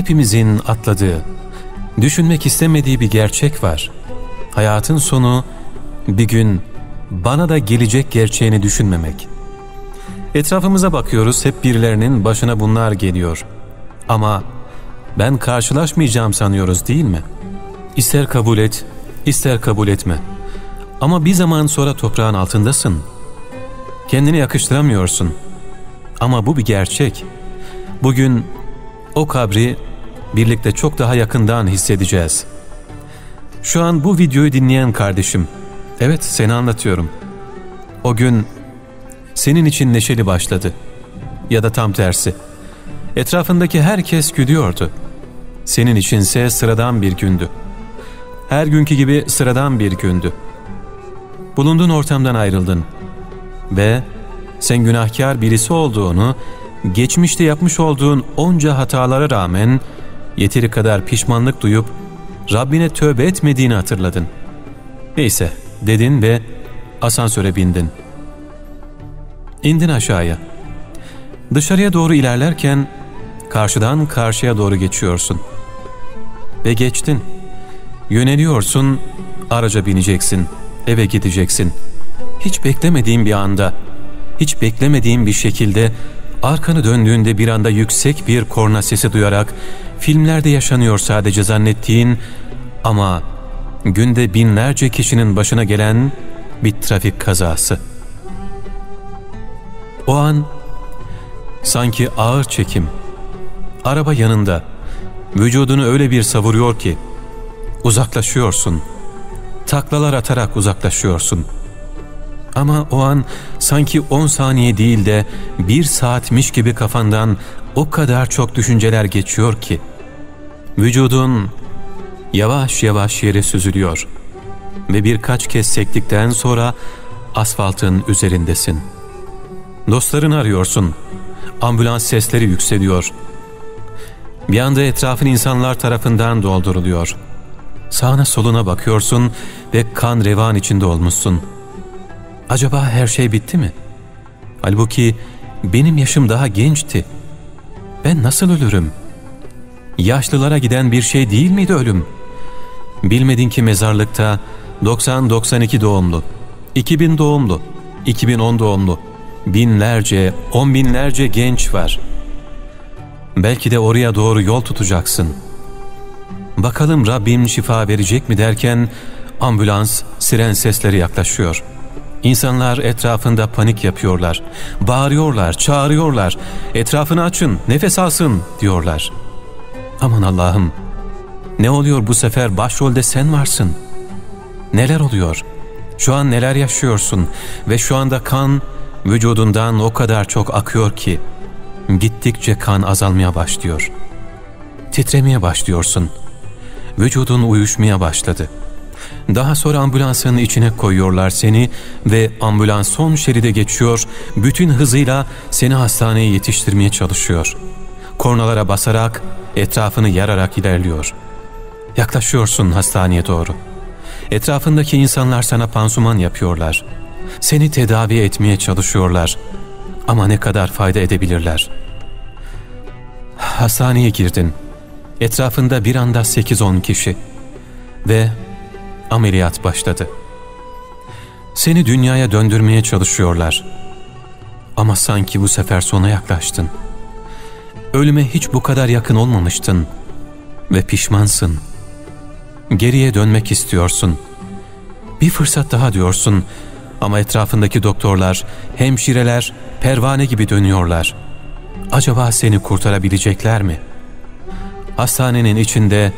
hepimizin atladığı, düşünmek istemediği bir gerçek var. Hayatın sonu bir gün bana da gelecek gerçeğini düşünmemek. Etrafımıza bakıyoruz, hep birilerinin başına bunlar geliyor. Ama ben karşılaşmayacağım sanıyoruz, değil mi? İster kabul et, ister kabul etme. Ama bir zaman sonra toprağın altındasın. Kendini yakıştıramıyorsun. Ama bu bir gerçek. Bugün o kabri birlikte çok daha yakından hissedeceğiz. Şu an bu videoyu dinleyen kardeşim, evet seni anlatıyorum. O gün senin için neşeli başladı. Ya da tam tersi. Etrafındaki herkes gülüyordu. Senin içinse sıradan bir gündü. Her günkü gibi sıradan bir gündü. Bulunduğun ortamdan ayrıldın. Ve sen günahkar birisi olduğunu, geçmişte yapmış olduğun onca hatalara rağmen yeteri kadar pişmanlık duyup Rabbine tövbe etmediğini hatırladın. Neyse dedin ve asansöre bindin. İndin aşağıya. Dışarıya doğru ilerlerken karşıdan karşıya doğru geçiyorsun. Ve geçtin. Yöneliyorsun, araca bineceksin, eve gideceksin. Hiç beklemediğin bir anda, hiç beklemediğin bir şekilde arkanı döndüğünde bir anda yüksek bir korna sesi duyarak, filmlerde yaşanıyor sadece zannettiğin ama günde binlerce kişinin başına gelen bir trafik kazası. O an sanki ağır çekim, araba yanında, vücudunu öyle bir savuruyor ki uzaklaşıyorsun, taklalar atarak uzaklaşıyorsun. Ama o an sanki 10 saniye değil de 1 saatmiş gibi kafandan o kadar çok düşünceler geçiyor ki vücudun yavaş yavaş yere süzülüyor ve birkaç kez sektikten sonra asfaltın üzerindesin. Dostlarını arıyorsun, ambulans sesleri yükseliyor. Bir anda etrafın insanlar tarafından dolduruluyor. Sağına soluna bakıyorsun ve kan revan içinde olmuşsun. Acaba her şey bitti mi? Halbuki benim yaşım daha gençti. Ben nasıl ölürüm? Yaşlılara giden bir şey değil miydi ölüm? Bilmedin ki mezarlıkta 90-92 doğumlu, 2000 doğumlu, 2010 doğumlu, binlerce, on binlerce genç var. Belki de oraya doğru yol tutacaksın. Bakalım Rabbim şifa verecek mi derken ambulans, siren sesleri yaklaşıyor. İnsanlar etrafında panik yapıyorlar. Bağırıyorlar, çağırıyorlar. Etrafını açın, nefes alsın diyorlar. Aman Allah'ım, ne oluyor bu sefer başrolde sen varsın? Neler oluyor? Şu an neler yaşıyorsun? Ve şu anda kan vücudundan o kadar çok akıyor ki gittikçe kan azalmaya başlıyor. Titremeye başlıyorsun. Vücudun uyuşmaya başladı. Daha sonra ambulansın içine koyuyorlar seni ve ambulans son şeride geçiyor, bütün hızıyla seni hastaneye yetiştirmeye çalışıyor. Kornalara basarak, etrafını yararak ilerliyor. Yaklaşıyorsun hastaneye doğru. Etrafındaki insanlar sana pansuman yapıyorlar. Seni tedavi etmeye çalışıyorlar. Ama ne kadar fayda edebilirler? Hastaneye girdin. Etrafında bir anda 8-10 kişi ve ameliyat başladı. Seni dünyaya döndürmeye çalışıyorlar. Ama sanki bu sefer sona yaklaştın. Ölüme hiç bu kadar yakın olmamıştın ve pişmansın. Geriye dönmek istiyorsun. Bir fırsat daha diyorsun ama etrafındaki doktorlar, hemşireler pervane gibi dönüyorlar. Acaba seni kurtarabilecekler mi? Hastanenin içinde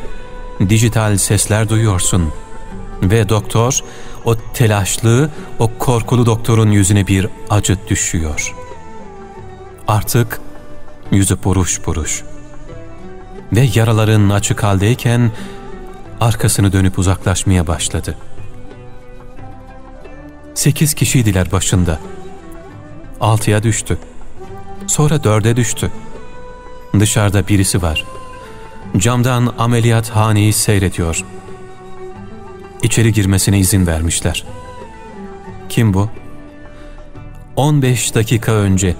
dijital sesler duyuyorsun. Ve doktor, o telaşlı, o korkulu doktorun yüzüne bir acı düşüyor. Artık yüzü buruş buruş. Ve yaraların açık haldeyken arkasını dönüp uzaklaşmaya başladı. 8 kişiydiler başında. 6'ya düştü. Sonra 4'e düştü. Dışarıda birisi var. Camdan ameliyathaneyi seyrediyor. İçeri girmesine izin vermişler. Kim bu? 15 dakika önce.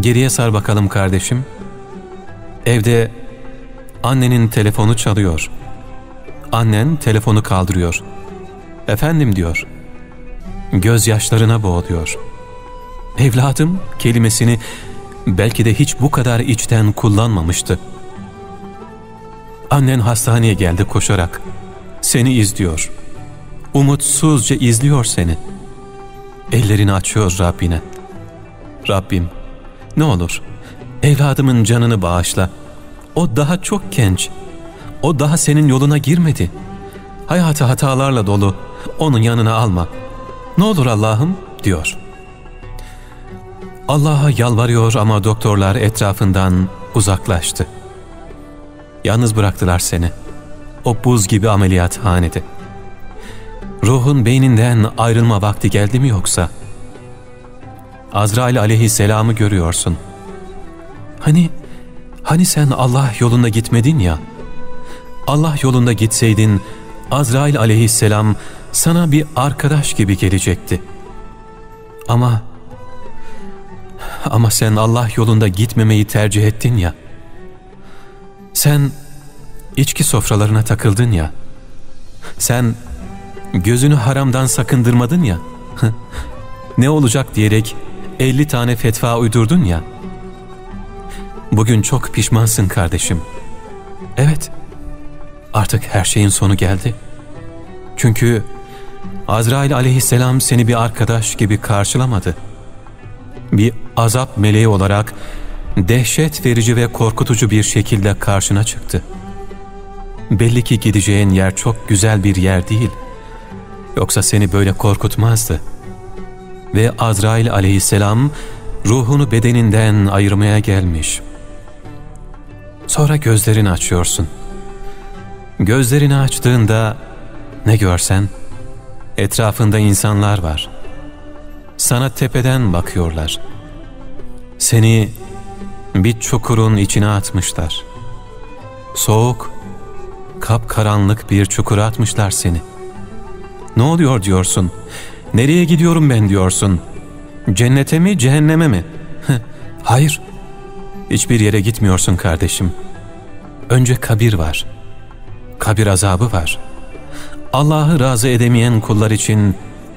Geriye sar bakalım kardeşim. Evde Annenin telefonu çalıyor. Annen telefonu kaldırıyor. "Efendim" diyor. Gözyaşlarına boğuluyor. "Evladım" kelimesini belki de hiç bu kadar içten kullanmamıştı. Annen hastaneye geldi koşarak. Seni izliyor. Umutsuzca izliyor seni. Ellerini açıyor Rabbine. "Rabbim, ne olur evladımın canını bağışla. O daha çok genç. O daha senin yoluna girmedi. Hayatı hatalarla dolu. Onun yanına alma. Ne olur Allah'ım" diyor. Allah'a yalvarıyor ama doktorlar etrafından uzaklaştı. Yalnız bıraktılar seni. O buz gibi ameliyathanede. Ruhun beyninden ayrılma vakti geldi mi yoksa? Azrail aleyhisselamı görüyorsun. Hani sen Allah yolunda gitmedin ya? Allah yolunda gitseydin Azrail aleyhisselam sana bir arkadaş gibi gelecekti. Ama sen Allah yolunda gitmemeyi tercih ettin ya. Sen içki sofralarına takıldın ya. Sen gözünü haramdan sakındırmadın ya. Ne olacak diyerek 50 tane fetva uydurdun ya. Bugün çok pişmansın kardeşim. Evet, artık her şeyin sonu geldi. Çünkü Azrail aleyhisselam seni bir arkadaş gibi karşılamadı. Bir azap meleği olarak dehşet verici ve korkutucu bir şekilde karşına çıktı. Belli ki gideceğin yer çok güzel bir yer değil. Yoksa seni böyle korkutmazdı. Ve Azrail aleyhisselam ruhunu bedeninden ayırmaya gelmiş. Sonra gözlerini açıyorsun. Gözlerini açtığında ne görsen etrafında insanlar var. Sana tepeden bakıyorlar. Seni bir çukurun içine atmışlar. Soğuk, kapkaranlık bir çukura atmışlar seni. Ne oluyor diyorsun? Nereye gidiyorum ben diyorsun? Cennete mi, cehenneme mi? Hayır, hiçbir yere gitmiyorsun kardeşim. Önce kabir var. Kabir azabı var. Allah'ı razı edemeyen kullar için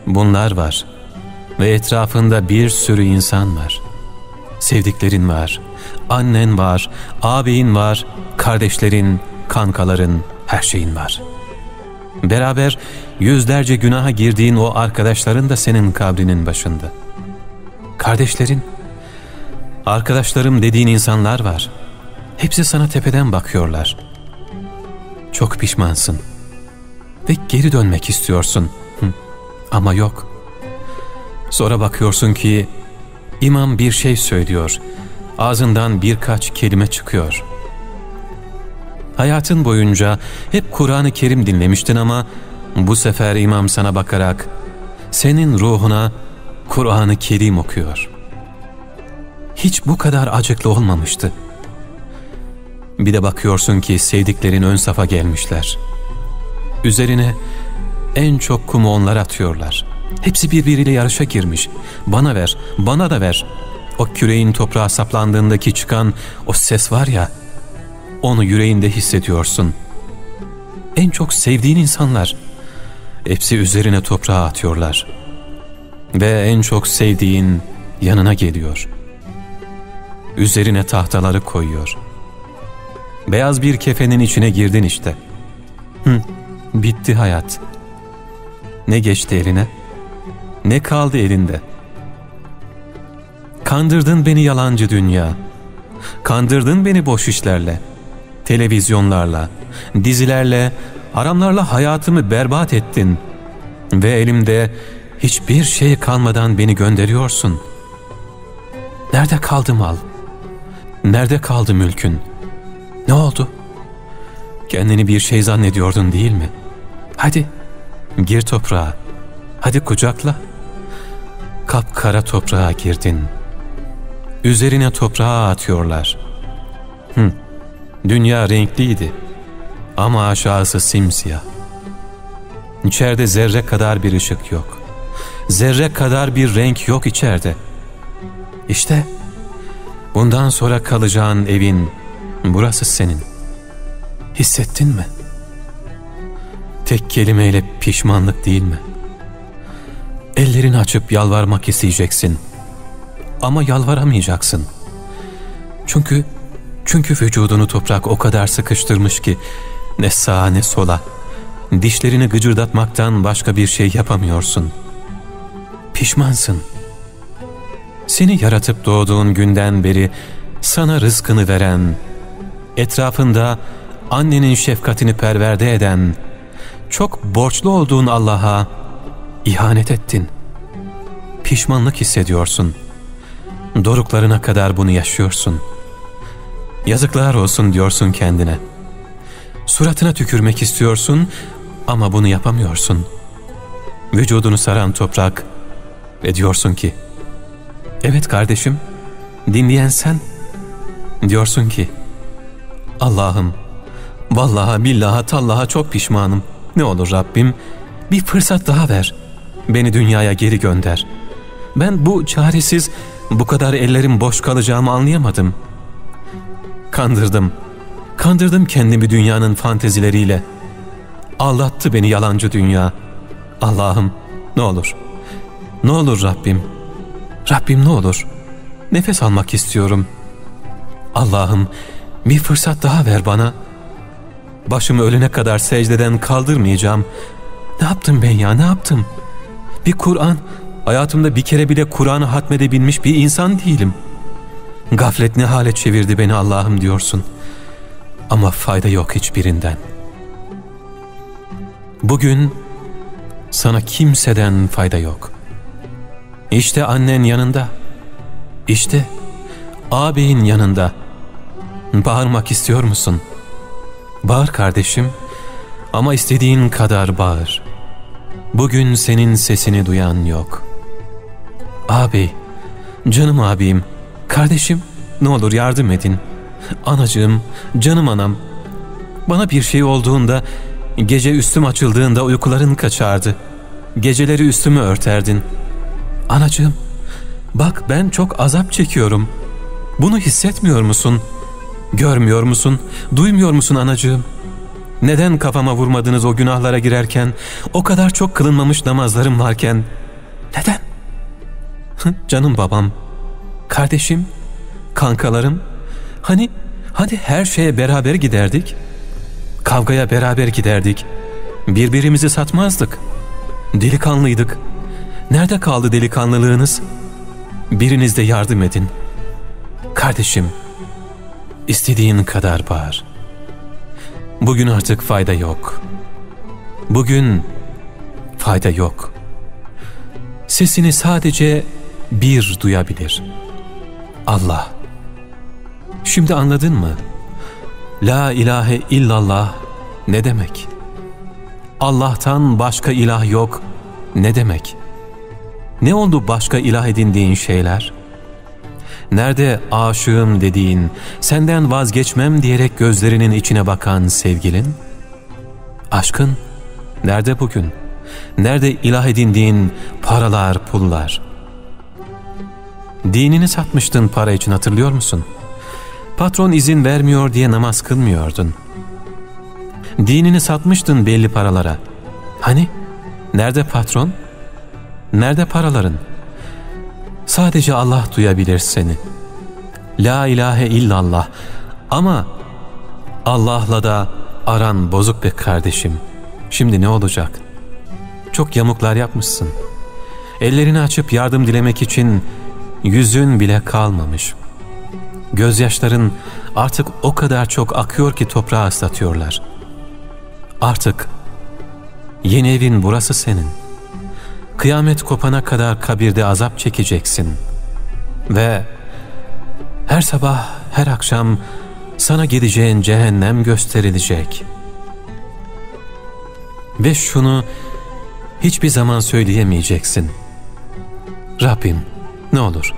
bunlar var. Ve etrafında bir sürü insan var. Sevdiklerin var, annen var, ağabeyin var, kardeşlerin, kankaların, her şeyin var. Beraber yüzlerce günaha girdiğin o arkadaşların da senin kabrinin başında. Kardeşlerin, arkadaşlarım dediğin insanlar var. Hepsi sana tepeden bakıyorlar. Çok pişmansın ve geri dönmek istiyorsun. Ama yok. Sonra bakıyorsun ki imam bir şey söylüyor. Ağzından birkaç kelime çıkıyor. Hayatın boyunca hep Kur'an-ı Kerim dinlemiştin ama bu sefer imam sana bakarak senin ruhuna Kur'an-ı Kerim okuyor. Hiç bu kadar acıklı olmamıştı. Bir de bakıyorsun ki sevdiklerin ön safa gelmişler. Üzerine en çok kumu onlar atıyorlar. Hepsi birbiriyle yarışa girmiş. Bana ver, bana da ver. O küreğin toprağa saplandığındaki çıkan o ses var ya, onu yüreğinde hissediyorsun. En çok sevdiğin insanlar, hepsi üzerine toprağa atıyorlar. Ve en çok sevdiğin yanına geliyor. Üzerine tahtaları koyuyor. Beyaz bir kefenin içine girdin işte. Bitti hayat. Ne geçti eline? Ne kaldı elinde? Kandırdın beni yalancı dünya. Kandırdın beni boş işlerle, televizyonlarla, dizilerle, haramlarla hayatımı berbat ettin. Ve elimde hiçbir şey kalmadan beni gönderiyorsun. Nerede kaldı mal? Nerede kaldı mülkün? Ne oldu? Kendini bir şey zannediyordun değil mi? Hadi gir toprağa. Hadi kucakla. Kapkara toprağa girdin. Üzerine toprağa atıyorlar. Dünya renkliydi. Ama aşağısı simsiyah. İçeride zerre kadar bir ışık yok. Zerre kadar bir renk yok içeride. İşte bundan sonra kalacağın evin burası senin. Hissettin mi? Tek kelimeyle pişmanlık değil mi? Ellerini açıp yalvarmak isteyeceksin. Ama yalvaramayacaksın. Çünkü vücudunu toprak o kadar sıkıştırmış ki ne sağa ne sola, dişlerini gıcırdatmaktan başka bir şey yapamıyorsun. Pişmansın. Seni yaratıp doğduğun günden beri sana rızkını veren, etrafında annenin şefkatini perverde eden, çok borçlu olduğun Allah'a ihanet ettin. Pişmanlık hissediyorsun. Doruklarına kadar bunu yaşıyorsun. Yazıklar olsun diyorsun kendine. Suratına tükürmek istiyorsun ama bunu yapamıyorsun. Vücudunu saran toprak ve diyorsun ki, evet kardeşim, dinleyen sen. Diyorsun ki, Allah'ım, vallaha billaha tallaha çok pişmanım. Ne olur Rabbim, bir fırsat daha ver. Beni dünyaya geri gönder. Ben bu çaresiz, bu kadar ellerim boş kalacağımı anlayamadım. Kandırdım kendimi dünyanın fantezileriyle. Aldattı beni yalancı dünya. Allah'ım ne olur. Ne olur Rabbim. Rabbim ne olur. Nefes almak istiyorum. Allah'ım bir fırsat daha ver bana. Başımı ölene kadar secdeden kaldırmayacağım. Ne yaptım ben ya, ne yaptım? Bir Kur'an, hayatımda bir kere bile Kur'an'ı hatmedebilmiş bir insan değilim. Gaflet ne hale çevirdi beni Allah'ım diyorsun. Ama fayda yok hiçbirinden. Bugün sana kimseden fayda yok. İşte annen yanında. İşte ağabeyin yanında. Bağırmak istiyor musun? Bağır kardeşim, ama istediğin kadar bağır. Bugün senin sesini duyan yok. Abi, canım abim, kardeşim ne olur yardım edin. Anacığım, canım anam, bana bir şey olduğunda, gece üstüm açıldığında uykuların kaçardı. Geceleri üstümü örterdin. Anacığım, bak ben çok azap çekiyorum. Bunu hissetmiyor musun? Görmüyor musun? Duymuyor musun anacığım? Neden kafama vurmadınız o günahlara girerken? O kadar çok kılınmamış namazlarım varken? Neden? Canım babam, kardeşim, kankalarım, hani her şeye beraber giderdik? Kavgaya beraber giderdik. Birbirimizi satmazdık. Delikanlıydık. Nerede kaldı delikanlılığınız? Biriniz de yardım edin. Kardeşim, istediğin kadar bağır. Bugün artık fayda yok. Bugün fayda yok. Sesini sadece bir duyabilir. Allah. Şimdi anladın mı? La ilahe illallah ne demek? Allah'tan başka ilah yok ne demek? Ne oldu başka ilah edindiğin şeyler? Nerede aşığım dediğin, senden vazgeçmem diyerek gözlerinin içine bakan sevgilin? Aşkın nerede bugün? Nerede ilah edindiğin paralar, pullar? Dinini satmıştın para için, hatırlıyor musun? Patron izin vermiyor diye namaz kılmıyordun. Dinini satmıştın belli paralara. Hani? Nerede patron? Nerede paraların? Sadece Allah duyabilir seni. La ilahe illallah. Ama Allah'la da aran bozuk be kardeşim. Şimdi ne olacak? Çok yamuklar yapmışsın. Ellerini açıp yardım dilemek için yüzün bile kalmamış. Gözyaşların artık o kadar çok akıyor ki toprağı ıslatıyorlar. Artık yeni evin burası senin. Kıyamet kopana kadar kabirde azap çekeceksin. Ve her sabah, her akşam sana gideceğin cehennem gösterilecek. Ve şunu hiçbir zaman söyleyemeyeceksin. Rabbim ne olur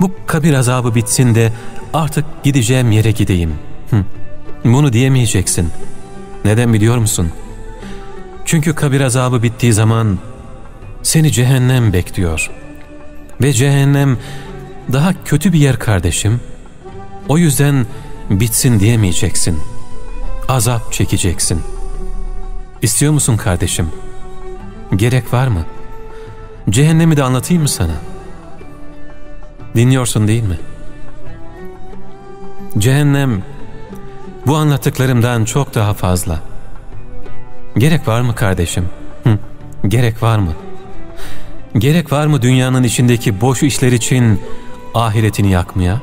bu kabir azabı bitsin de artık gideceğim yere gideyim. Bunu diyemeyeceksin. Neden biliyor musun? Çünkü kabir azabı bittiği zaman seni cehennem bekliyor. Ve cehennem daha kötü bir yer kardeşim. O yüzden bitsin diyemeyeceksin. azap çekeceksin. İstiyor musun kardeşim? Gerek var mı? Cehennemi de anlatayım mı sana? Dinliyorsun değil mi? Cehennem bu anlattıklarımdan çok daha fazla. Gerek var mı kardeşim? Gerek var mı? Gerek var mı dünyanın içindeki boş işler için ahiretini yakmaya?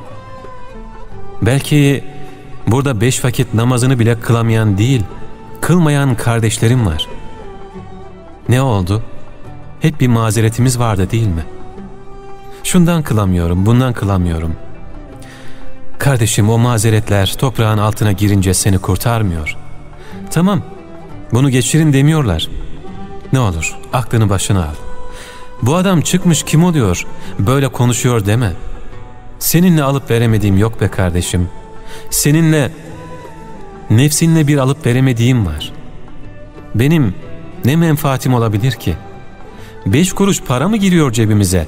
Belki burada 5 vakit namazını bile kılamayan değil, kılmayan kardeşlerim var. Ne oldu? Hep bir mazeretimiz vardı değil mi? Şundan kılamıyorum, bundan kılamıyorum. Kardeşim, o mazeretler toprağın altına girince seni kurtarmıyor. Tamam, bunu geçirin demiyorlar. Ne olur, aklını başına al. Bu adam çıkmış kim oluyor, böyle konuşuyor deme. Seninle alıp veremediğim yok be kardeşim. Seninle, nefsinle bir alıp veremediğim var. Benim ne menfaatim olabilir ki? 5 kuruş para mı giriyor cebimize?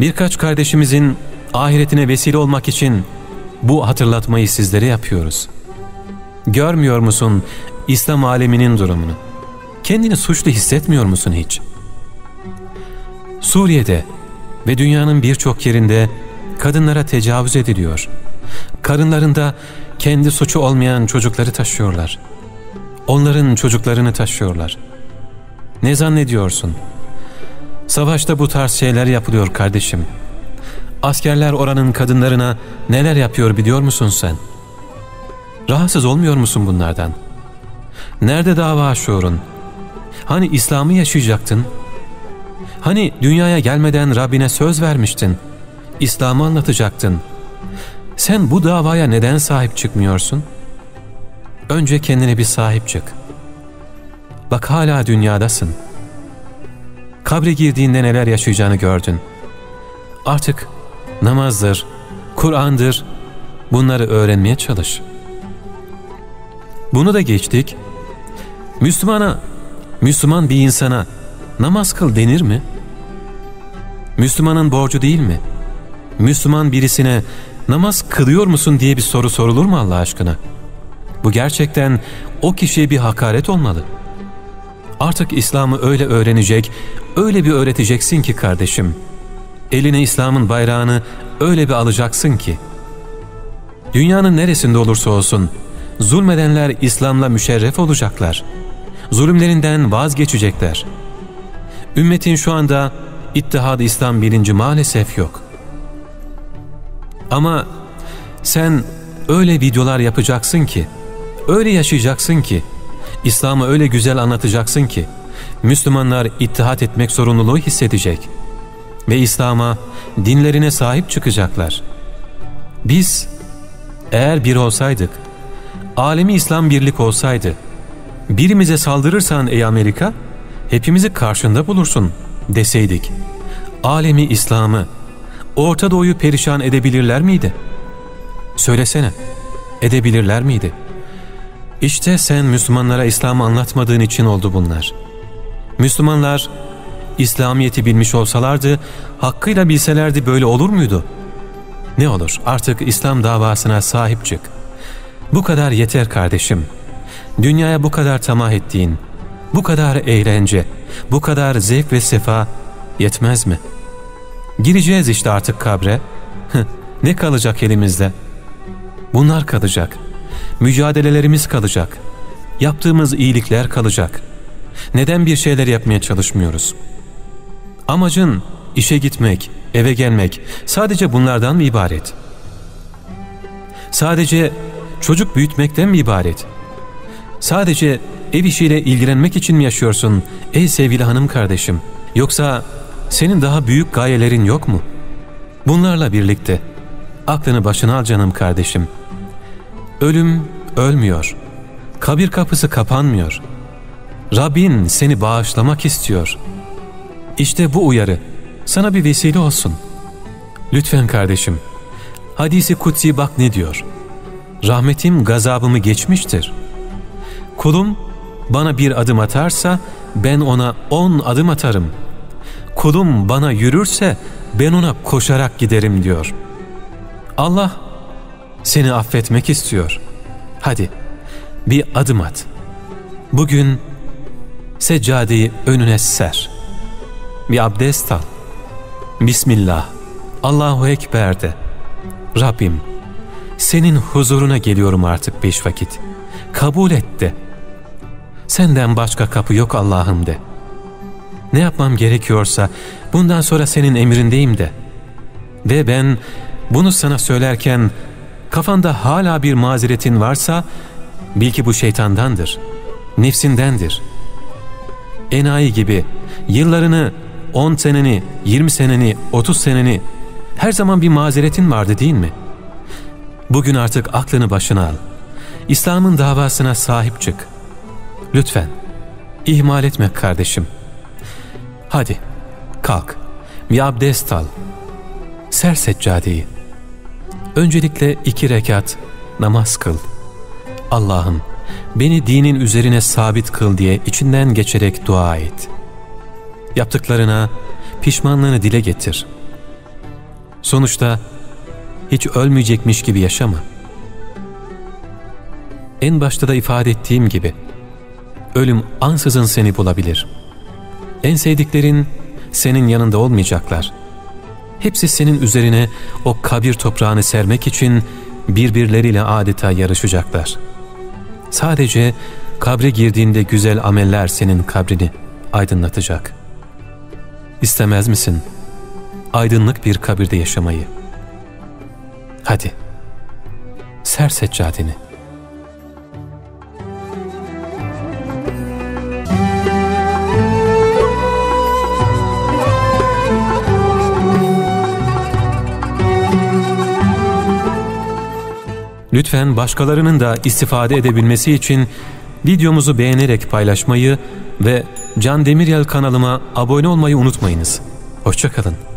Birkaç kardeşimizin ahiretine vesile olmak için bu hatırlatmayı sizlere yapıyoruz. Görmüyor musun İslam aleminin durumunu? Kendini suçlu hissetmiyor musun hiç? Suriye'de ve dünyanın birçok yerinde kadınlara tecavüz ediliyor. Karınlarında kendi suçu olmayan çocukları taşıyorlar. Onların çocuklarını taşıyorlar. Ne zannediyorsun? Savaşta bu tarz şeyler yapılıyor kardeşim. Askerler oranın kadınlarına neler yapıyor biliyor musun sen? Rahatsız olmuyor musun bunlardan? Nerede dava şuurun? Hani İslam'ı yaşayacaktın? Hani dünyaya gelmeden Rabbine söz vermiştin? İslam'ı anlatacaktın. Sen bu davaya neden sahip çıkmıyorsun? Önce kendine bir sahip çık. Bak, hala dünyadasın. Kabre girdiğinde neler yaşayacağını gördün. Artık namazdır, Kur'an'dır, bunları öğrenmeye çalış. Bunu da geçtik. Müslüman bir insana namaz kıl denir mi? Müslümanın borcu değil mi? Müslüman birisine namaz kılıyor musun diye bir soru sorulur mu Allah aşkına? Bu gerçekten o kişiye bir hakaret olmalı. Artık İslam'ı öyle öğrenecek, öyle bir öğreteceksin ki kardeşim. Eline İslam'ın bayrağını öyle bir alacaksın ki. Dünyanın neresinde olursa olsun zulmedenler İslam'la müşerref olacaklar. Zulümlerinden vazgeçecekler. Ümmetin şu anda ittihad-ı İslam bilinci maalesef yok. Ama sen öyle videolar yapacaksın ki, öyle yaşayacaksın ki, İslam'ı öyle güzel anlatacaksın ki, Müslümanlar ittihat etmek zorunluluğu hissedecek ve İslam'a, dinlerine sahip çıkacaklar. Biz eğer bir olsaydık, alemi İslam birlik olsaydı, birimize saldırırsan ey Amerika, hepimizi karşında bulursun deseydik, alemi İslam'ı, Orta Doğu'yu perişan edebilirler miydi? Söylesene, edebilirler miydi? İşte sen Müslümanlara İslam'ı anlatmadığın için oldu bunlar. Müslümanlar İslamiyet'i bilmiş olsalardı, hakkıyla bilselerdi böyle olur muydu? Ne olur, artık İslam davasına sahip çık. Bu kadar yeter kardeşim. Dünyaya bu kadar tamah ettiğin, bu kadar eğlence, bu kadar zevk ve sefa yetmez mi? Gireceğiz işte artık kabre. Ne kalacak elimizde? Bunlar kalacak. Mücadelelerimiz kalacak. Yaptığımız iyilikler kalacak. Neden bir şeyler yapmaya çalışmıyoruz? Amacın işe gitmek, eve gelmek sadece bunlardan mı ibaret? Sadece çocuk büyütmekten mi ibaret? Sadece ev işiyle ilgilenmek için mi yaşıyorsun ey sevgili hanım kardeşim? Yoksa senin daha büyük gayelerin yok mu? Bunlarla birlikte aklını başına al canım kardeşim. Ölüm ölmüyor. Kabir kapısı kapanmıyor. Rabbin seni bağışlamak istiyor. İşte bu uyarı sana bir vesile olsun. Lütfen kardeşim, hadisi kutsi bak ne diyor? Rahmetim gazabımı geçmiştir. Kulum bana bir adım atarsa ben ona 10 adım atarım. Kulum bana yürürse ben ona koşarak giderim diyor. Allah seni affetmek istiyor. Hadi bir adım at. Bugün seccadeyi önüne ser. Bir abdest al. Bismillah, Allahu Ekber de. Rabbim, senin huzuruna geliyorum artık 5 vakit. Kabul et de. Senden başka kapı yok Allah'ım de. Ne yapmam gerekiyorsa bundan sonra senin emrindeyim de. Ve ben bunu sana söylerken kafanda hala bir mazeretin varsa bil ki bu şeytandandır, nefsindendir. Enayi gibi yıllarını, 10 seneni, 20 seneni, 30 seneni, her zaman bir mazeretin vardı değil mi? Bugün artık aklını başına al. İslam'ın davasına sahip çık. Lütfen, ihmal etme kardeşim. Hadi, kalk, bir abdest al. Ser seccadeyi. Öncelikle 2 rekat namaz kıl. Allah'ım, beni dinin üzerine sabit kıl diye içinden geçerek dua et. Yaptıklarına pişmanlığını dile getir. Sonuçta hiç ölmeyecekmiş gibi yaşama. En başta da ifade ettiğim gibi, ölüm ansızın seni bulabilir. En sevdiklerin senin yanında olmayacaklar. Hepsi senin üzerine o kabir toprağını sermek için birbirleriyle adeta yarışacaklar. Sadece kabre girdiğinde güzel ameller senin kabrini aydınlatacak. İstemez misin aydınlık bir kabirde yaşamayı? Hadi, ser seccadeni. Lütfen başkalarının da istifade edebilmesi için videomuzu beğenerek paylaşmayı ve Can Demiryel kanalıma abone olmayı unutmayınız. Hoşça kalın.